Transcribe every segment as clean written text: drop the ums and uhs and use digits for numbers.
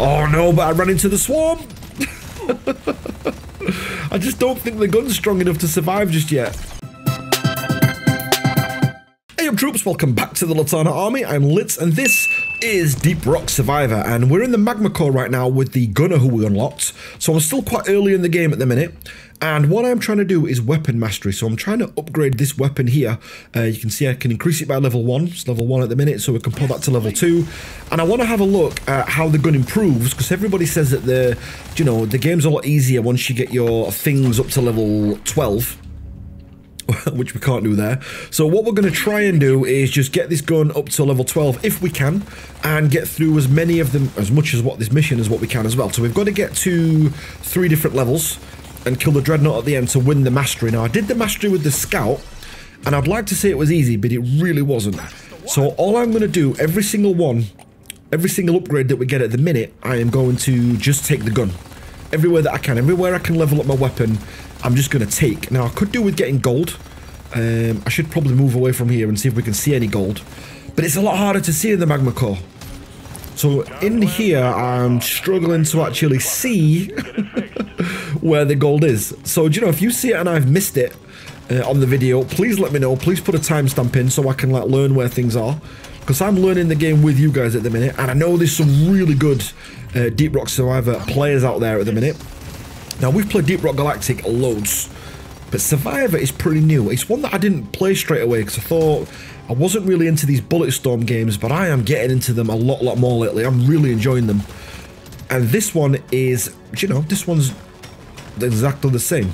Oh no, but I ran into the swarm. I just don't think the gun's strong enough to survive just yet. Hey up troops, welcome back to the Litanah Army. I'm Litz and this is Deep Rock Survivor, and we're in the Magma Core right now with the Gunner who we unlocked. So I'm still quite early in the game at the minute, and what I'm trying to do is weapon mastery. So I'm trying to upgrade this weapon here. You can see I can increase it by level 1. It's level 1 at the minute, so we can pull that to level 2. And I want to have a look at how the gun improves, because everybody says that the, you know, the game's a lot easier once you get your things up to level 12. Which we can't do there. So what we're going to try and do is just get this gun up to level 12 if we can, and get through as many of them, as much as what this mission is what we can as well. So we've got to get to 3 different levels and kill the dreadnought at the end to win the mastery. Now I did the mastery with the scout, and I'd like to say it was easy, but it really wasn't. So all I'm going to do, every single one, every single upgrade that we get at the minute, I am going to just take the gun. Everywhere that I can, everywhere I can level up my weapon, I'm just going to take. Now I could do with getting gold. I should probably move away from here and see if we can see any gold. But it's a lot harder to see in the Magma Core. So in here, I'm struggling to actually see where the gold is. So, you know, if you see it and I've missed it on the video, please let me know. Please put a timestamp in so I can, like, learn where things are. Because I'm learning the game with you guys at the minute, and I know there's some really good Deep Rock Survivor players out there at the minute. Now, we've played Deep Rock Galactic loads, but Survivor is pretty new. It's one that I didn't play straight away because I thought I wasn't really into these Bulletstorm games, but I am getting into them a lot more lately. I'm really enjoying them. And this one is, you know, this one's exactly the same.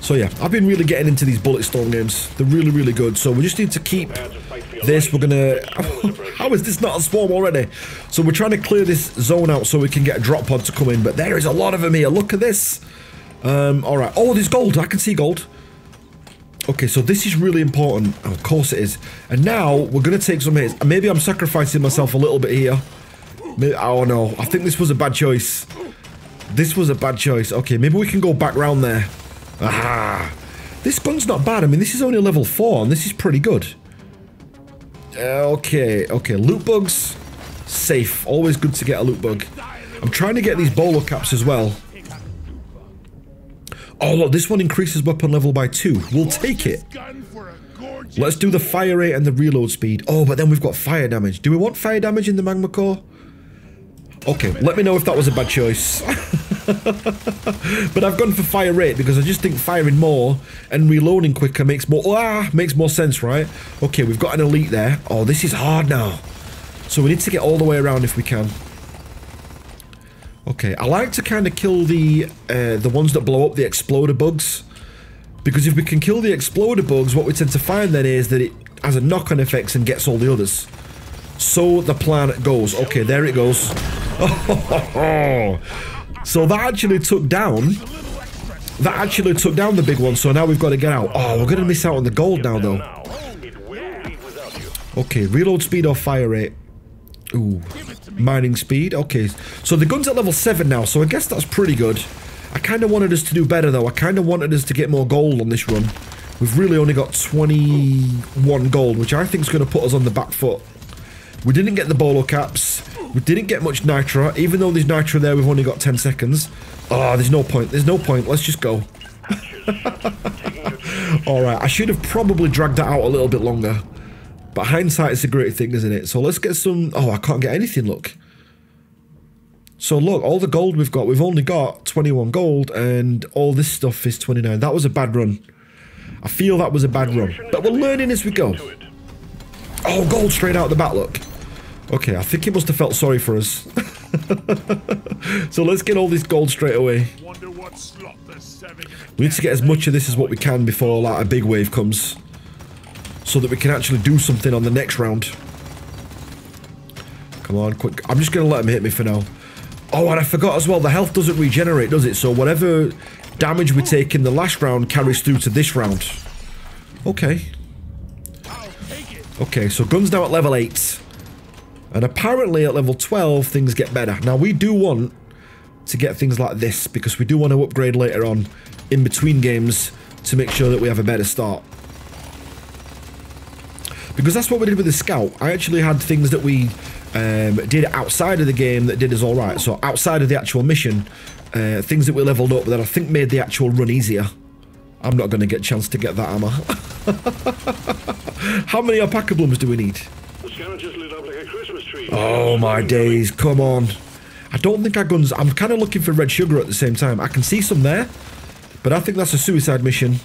So yeah, I've been really getting into these Bulletstorm games. They're really good. So we just need to keep this. We're gonna... How is this not a swarm already? So we're trying to clear this zone out so we can get a drop pod to come in. But there is a lot of them here. Look at this. Alright. Oh, there's gold. I can see gold. Okay, so this is really important. Oh, of course it is. And now we're gonna take some hits. Maybe I'm sacrificing myself a little bit here. Maybe, oh no. I think this was a bad choice. This was a bad choice. Okay, maybe we can go back round there. Aha! This gun's not bad. I mean, this is only level 4, and this is pretty good. Okay. Loot bugs. Safe. Always good to get a loot bug. I'm trying to get these bolo caps as well. Oh, look, this one increases weapon level by 2. We'll take it. Let's do the fire rate and the reload speed. Oh, but then we've got fire damage. Do we want fire damage in the Magma Core? Okay, let me know if that was a bad choice. But I've gone for fire rate because I just think firing more and reloading quicker makes more sense, right? Okay, we've got an elite there. Oh, this is hard now. So we need to get all the way around if we can. Okay, I like to kind of kill the ones that blow up, the exploder bugs. Because if we can kill the exploder bugs, what we tend to find then is that it has a knock-on effect and gets all the others. So the plan goes. Okay, there it goes. So that actually took down the big one. So now we've got to get out. Oh, we're going to miss out on the gold now, though. Okay, reload speed or fire rate? Ooh, mining speed. Okay, so the gun's at level 7 now, so I guess that's pretty good. I kind of wanted us to do better, though. I kind of wanted us to get more gold on this run. We've really only got 21 gold, which I think is going to put us on the back foot. We didn't get the bolo caps. We didn't get much nitro. Even though there's nitro there, we've only got 10 seconds. Oh, there's no point. There's no point. Let's just go. Alright, I should have probably dragged that out a little bit longer. But hindsight is a great thing, isn't it? So let's get some... Oh, I can't get anything, look. So look, all the gold we've got, we've only got 21 gold, and all this stuff is 29. That was a bad run. I feel that was a bad run. But we're learning as we go. Oh, gold straight out the bat, look. Okay, I think he must have felt sorry for us. So let's get all this gold straight away. We need to get as much of this as what we can before, like, a big wave comes. So that we can actually do something on the next round. Come on, quick. I'm just going to let him hit me for now. Oh, and I forgot as well, the health doesn't regenerate, does it? So whatever damage we take in the last round carries through to this round. Okay. Okay, so gun's now at level 8. And apparently at level 12, things get better. Now, we do want to get things like this, because we do want to upgrade later on in between games to make sure that we have a better start. Because that's what we did with the scout. I actually had things that we did outside of the game that did us all right. So outside of the actual mission, things that we leveled up that I think made the actual run easier. I'm not going to get a chance to get that, am I? How many alpaca blooms do we need? The scanner just lit up like a Christmas tree. Oh my days, come on. I don't think our guns... I'm kind of looking for red sugar at the same time. I can see some there, but I think that's a suicide mission.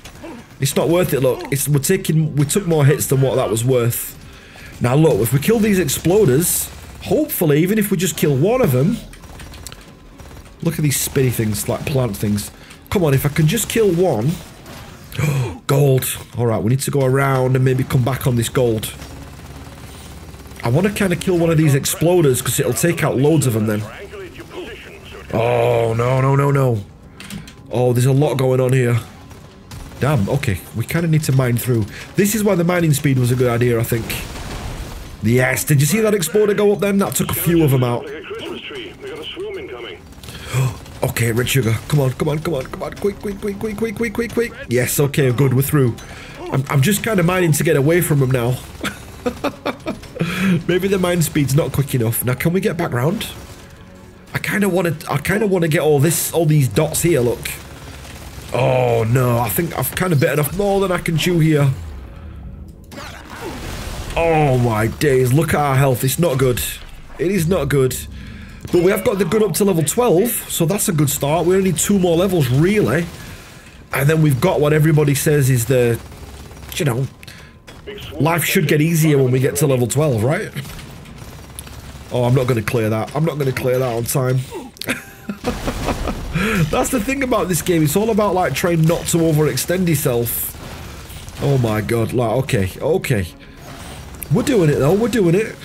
It's not worth it, look. It's, we took more hits than what that was worth. Now look, if we kill these exploders, hopefully, even if we just kill one of them... Look at these spinny things, like plant things. Come on, if I can just kill one... Gold. Alright, we need to go around and maybe come back on this gold. I want to kind of kill one of these exploders because it'll take out loads of them then. Oh, no, no, no, no. Oh, there's a lot going on here. Damn, okay. We kind of need to mine through. This is why the mining speed was a good idea, I think. Yes, did you see that exploder go up then? That took a few of them out. Okay, red sugar. Come on, come on, come on, come on. Quick, quick, quick, quick, quick, quick, quick, quick. Yes, okay, good, we're through. I'm just kind of mining to get away from them now. Maybe the mine speed's not quick enough. Now, can we get back round? I kind of want to get all these dots here, look. Oh, no, I think I've kind of bitten off more than I can chew here. Oh, my days. Look at our health. It's not good. It is not good. But we have got the gun up to level 12, so that's a good start. We only need 2 more levels, really. And then we've got what everybody says is the, you know, life should get easier when we get to level 12, right? Oh, I'm not going to clear that. I'm not going to clear that on time. That's the thing about this game. It's all about, like, trying not to overextend yourself. Oh, my God. Like, okay, okay. We're doing it, though. We're doing it.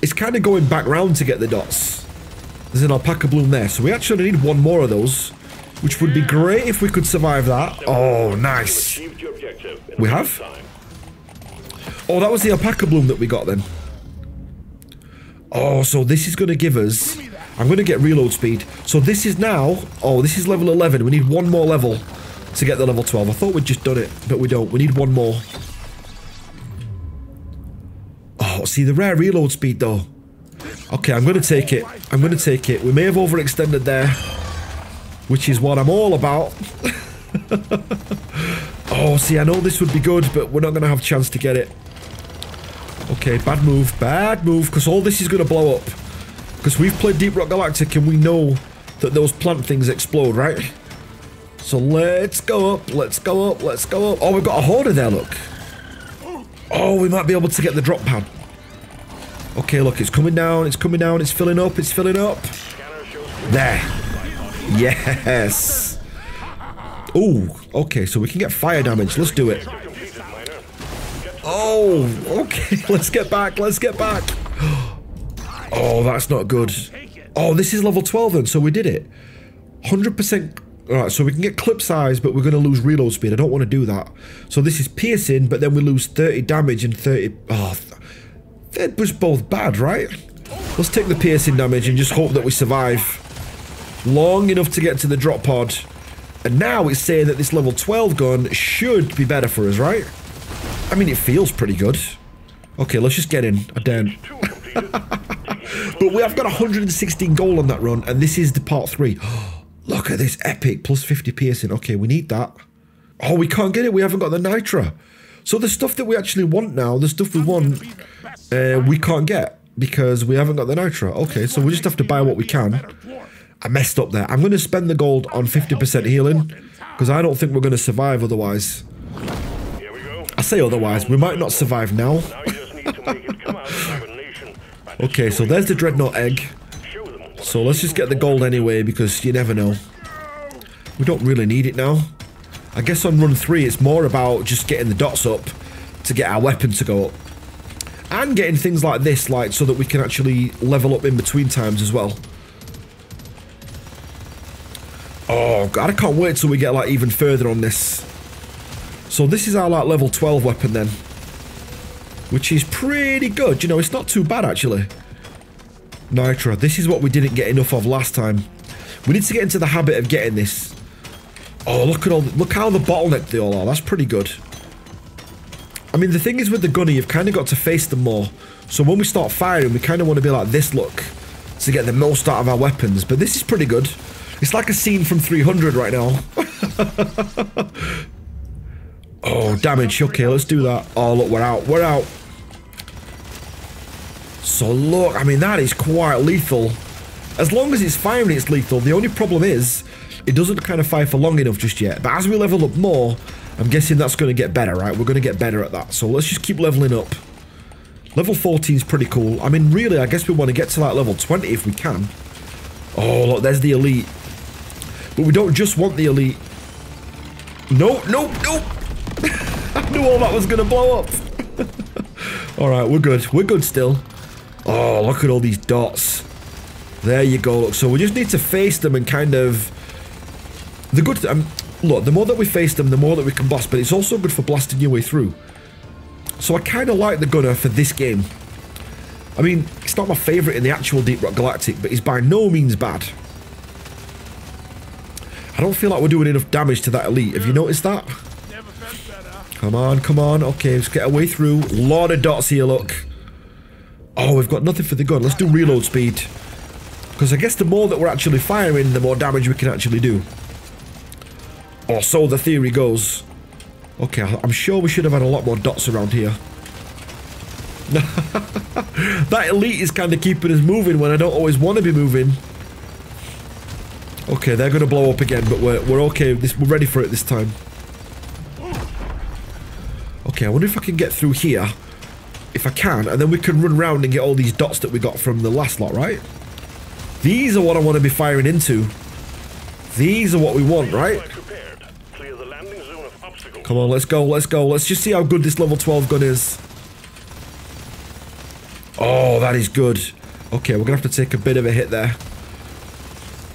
It's kind of going back round to get the dots. There's an alpaca bloom there, so we actually need 1 more of those, which would be great if we could survive that. Oh, nice. We have? Oh, that was the alpaca bloom that we got then. Oh, so this is going to give us... I'm going to get reload speed. So this is now... Oh, this is level 11. We need 1 more level to get the level 12. I thought we'd just done it, but we don't. We need 1 more. Oh, see, the rare reload speed, though. Okay, I'm going to take it. I'm going to take it. We may have overextended there, which is what I'm all about. Oh, see, I know this would be good, but we're not going to have a chance to get it. Okay, bad move, because all this is going to blow up. Because we've played Deep Rock Galactic, and we know that those plant things explode, right? So let's go up, let's go up, let's go up. Oh, we've got a hoarder there, look. Oh, we might be able to get the drop pad. Okay, look, it's coming down, it's coming down, it's filling up, it's filling up. There. Yes. Ooh, okay, so we can get fire damage. Let's do it. Oh, okay, let's get back, let's get back. Oh, that's not good. Oh, this is level 12 then, so we did it. 100%. Alright, so we can get clip size, but we're going to lose reload speed. I don't want to do that. So this is piercing, but then we lose 30 damage and 30... Oh, that was both bad, right? Let's take the piercing damage and just hope that we survive long enough to get to the drop pod. And now it's saying that this level 12 gun should be better for us, right? I mean, it feels pretty good. Okay, let's just get in. I daren't. But we have got 116 gold on that run, and this is the part 3. Look at this epic, plus 50 piercing. Okay, we need that. Oh, we can't get it. We haven't got the nitra. So the stuff that we actually want now, the stuff we want, we can't get because we haven't got the nitra. Okay, so we just have to buy what we can. I messed up there. I'm going to spend the gold on 50% healing because I don't think we're going to survive otherwise. I say otherwise, we might not survive now. Okay, so there's the dreadnought egg. So let's just get the gold anyway because you never know. We don't really need it now. I guess on run 3, it's more about just getting the dots up to get our weapon to go up. And getting things like this, like, so that we can actually level up in between times as well. Oh, God, I can't wait till we get, like, even further on this. So this is our, like, level 12 weapon then. Which is pretty good. You know, it's not too bad, actually. Nitra, this is what we didn't get enough of last time. We need to get into the habit of getting this. Oh, look at all! Look how the bottleneck they all are. That's pretty good. I mean, the thing is with the Gunner, you've kind of got to face them more. So when we start firing, we kind of want to be like this, look, to get the most out of our weapons. But this is pretty good. It's like a scene from 300 right now. Oh, damage. Okay, let's do that. Oh, look, we're out. We're out. So, look, I mean, that is quite lethal. As long as it's firing, it's lethal. The only problem is it doesn't kind of fire for long enough just yet. But as we level up more, I'm guessing that's going to get better, right? We're going to get better at that. So let's just keep leveling up. Level 14 is pretty cool. I mean, really, I guess we want to get to that level 20 if we can. Oh, look, there's the elite. But we don't just want the elite. No, no, no. I knew all that was going to blow up. All right, we're good. We're good still. Oh, look at all these dots. There you go. Look, so we just need to face them and kind of... The good... look, the more that we face them, the more that we can blast. But it's also good for blasting your way through. So I kind of like the Gunner for this game. I mean, it's not my favourite in the actual Deep Rock Galactic, but it's by no means bad. I don't feel like we're doing enough damage to that elite. Have you noticed that? Come on, come on. Okay, let's get away through. Lot of dots here, look. Oh, we've got nothing for the gun. Let's do reload speed. Because I guess the more that we're actually firing, the more damage we can actually do. Or so the theory goes. Okay, I'm sure we should have had a lot more dots around here. That elite is kind of keeping us moving when I don't always want to be moving. Okay, they're going to blow up again, but we're okay. We're ready for it this time. Okay, I wonder if I can get through here. If I can, and then we can run round and get all these dots that we got from the last lot, right? These are what I want to be firing into. These are what we want, right? Come on, let's go, let's go. Let's just see how good this level 12 gun is. Oh, that is good. Okay, we're going to have to take a bit of a hit there.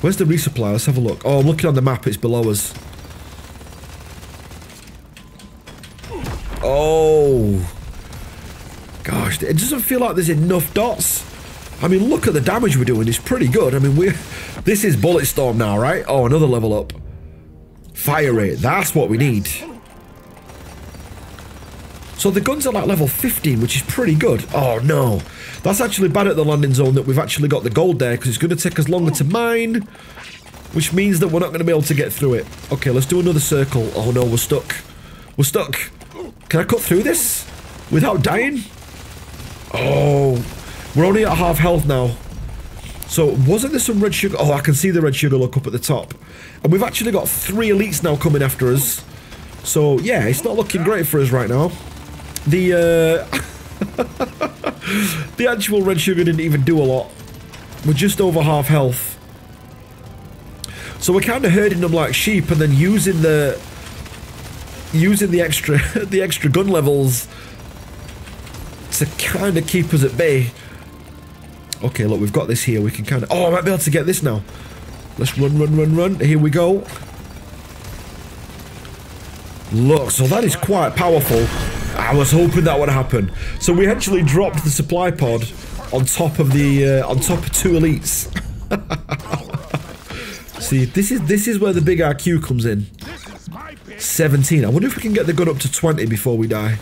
Where's the resupply? Let's have a look. Oh, I'm looking on the map. It's below us. Oh. Gosh, it doesn't feel like there's enough dots. I mean, look at the damage we're doing. It's pretty good. I mean, this is Bulletstorm now, right? Oh, another level up. Fire rate. That's what we need. So the guns are like level 15, which is pretty good. Oh, no. That's actually bad at the landing zone that we've actually got the gold there, because it's going to take us longer to mine, which means that we're not going to be able to get through it. Okay, let's do another circle. Oh, no, we're stuck. We're stuck. Can I cut through this without dying? Oh, we're only at half health now. So wasn't there some red sugar? Oh, I can see the red sugar look up at the top. And we've actually got 3 elites now coming after us. So, yeah, it's not looking great for us right now. The actual red sugar didn't even do a lot. We're just over half health. So we're kind of herding them like sheep and then using the... extra, the extra gun levels... to kind of keep us at bay. Okay, look, we've got this here. We can kind of... Oh, I might be able to get this now. Let's run, run, run, run. Here we go. Look, so that is quite powerful. I was hoping that would happen. So we actually dropped the supply pod on top of the... on top of 2 elites. See, this is where the big RQ comes in. 17. I wonder if we can get the gun up to 20 before we die.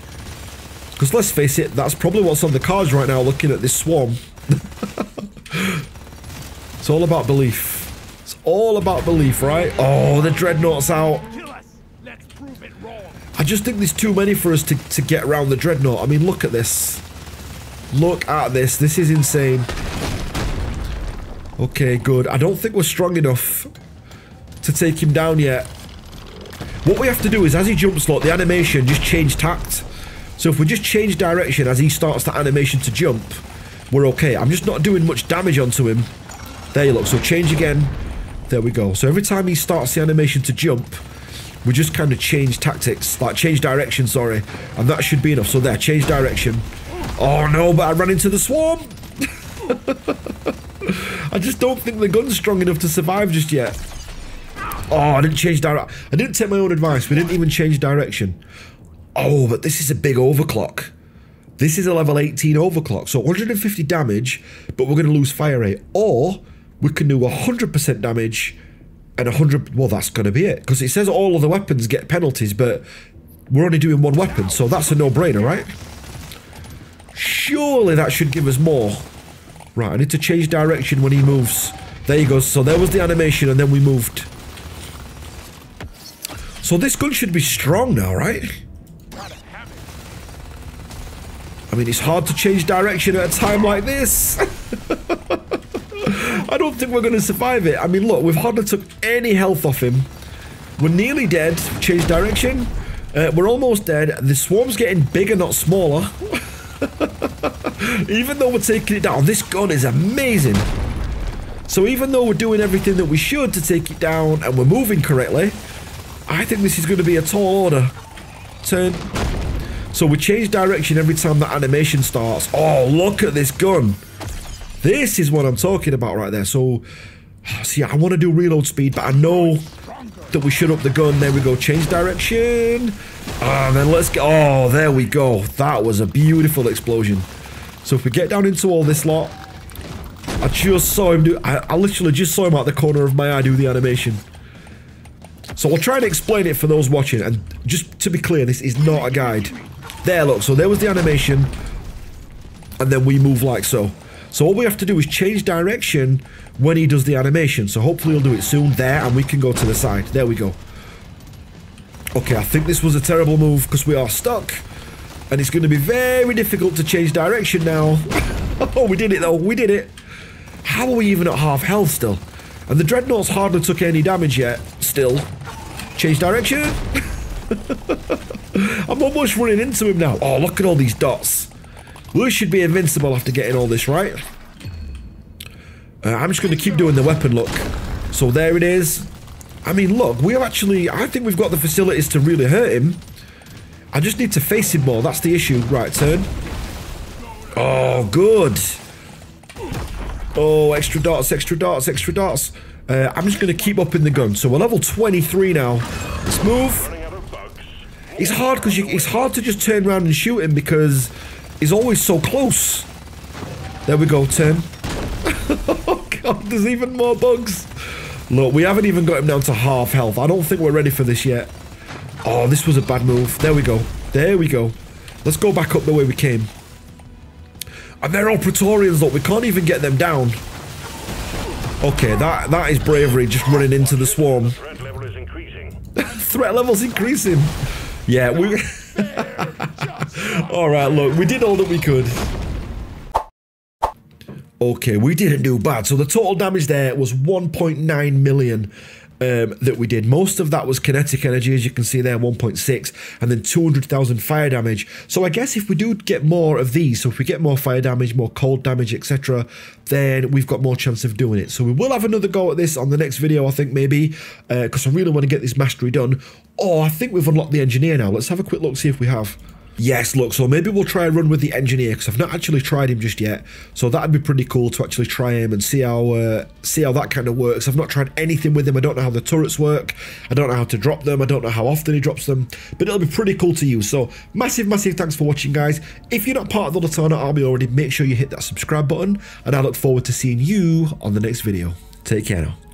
Because let's face it, that's probably what's on the cards right now, looking at this swarm. It's all about belief. It's all about belief, right? Oh, the Dreadnought's out. I just think there's too many for us to get around the Dreadnought. I mean, look at this. Look at this. This is insane. Okay, good. I don't think we're strong enough to take him down yet. What we have to do is, as he jumps, look, the animation just changed tact. So if we just change direction as he starts that animation to jump, we're okay. I'm just not doing much damage onto him. There you look. So change again. There we go. So every time he starts the animation to jump, we just kind of change tactics. Like, change direction, sorry. And that should be enough. So there, change direction. Oh, no, but I ran into the swarm. I just don't think the gun's strong enough to survive just yet. Oh, I didn't change direction. I didn't take my own advice. We didn't even change direction. Oh, but this is a big overclock. This is a level 18 overclock. So 150 damage, but we're going to lose fire rate. Or we can do 100% damage and 100... Well, that's going to be it. Because it says all of the weapons get penalties, but We're only doing one weapon, so that's a no-brainer, right? Surely that should give us more. Right, I need to change direction when he moves. There he goes. So there was the animation, and then we moved. So this gun should be strong now, right? I mean, it's hard to change direction at a time like this. I don't think we're going to survive it. I mean, look, we've hardly took any health off him. We're nearly dead. Change direction. We're almost dead. The swarm's getting bigger, not smaller. Even though we're taking it down, this gun is amazing. So even though we're doing everything that we should to take it down and we're moving correctly, I think this is going to be a tall order. Turn. So we change direction every time that animation starts. Oh, look at this gun. This is what I'm talking about right there. So, see, I want to do reload speed, but I know that we should up the gun. There we go. Change direction. And then let's go. Oh, there we go. That was a beautiful explosion. So if we get down into all this lot, I just saw him do... I literally just saw him out the corner of my eye do the animation. So I'll try and explain it for those watching. And just to be clear, this is not a guide. There, look. So there was the animation. And then we move like so. So all we have to do is change direction when he does the animation. So hopefully he'll do it soon. There, and we can go to the side. There we go. Okay, I think this was a terrible move because we are stuck. And it's going to be very difficult to change direction now. Oh, we did it, though. We did it. How are we even at half health still? And the Dreadnought's hardly took any damage yet. Still. Change direction. I'm almost running into him now. Oh, look at all these dots. We should be invincible after getting all this, right? I'm just going to keep doing the weapon look. So there it is. I mean, look, we are actually... I think we've got the facilities to really hurt him. I just need to face him more. That's the issue. Right, turn. Oh, good. Oh, extra darts, extra darts, extra darts. I'm just going to keep up in the gun. So we're level 23 now. Let's move. It's hard because it's hard to just turn around and shoot him because... he's always so close. There we go, turn. Oh god, there's even more bugs. Look, we haven't even got him down to half health. I don't think we're ready for this yet. Oh, this was a bad move. There we go. There we go. Let's go back up the way we came. And they're all Praetorians, look. We can't even get them down. Okay, that is bravery, just running into the swarm. Threat level is increasing. Threat level's increasing. Yeah, we... Alright, look, we did all that we could. Okay, we didn't do bad. So the total damage there was 1.9 million that we did. Most of that was kinetic energy, as you can see there, 1.6. And then 200,000 fire damage. So I guess if we do get more of these, so if we get more fire damage, more cold damage, etc., then we've got more chance of doing it. So we will have another go at this on the next video, I think, maybe. Because I really want to get this mastery done. Oh, I think we've unlocked the engineer now. Let's have a quick look, see if we have... Yes, look, so maybe we'll try and run with the engineer because I've not actually tried him just yet. So that'd be pretty cool to actually try him and see how that kind of works. I've not tried anything with him. I don't know how the turrets work. I don't know how to drop them. I don't know how often he drops them. But it'll be pretty cool to use. So massive thanks for watching, guys. If you're not part of the Litanah Army already, make sure you hit that subscribe button. And I look forward to seeing you on the next video. Take care now.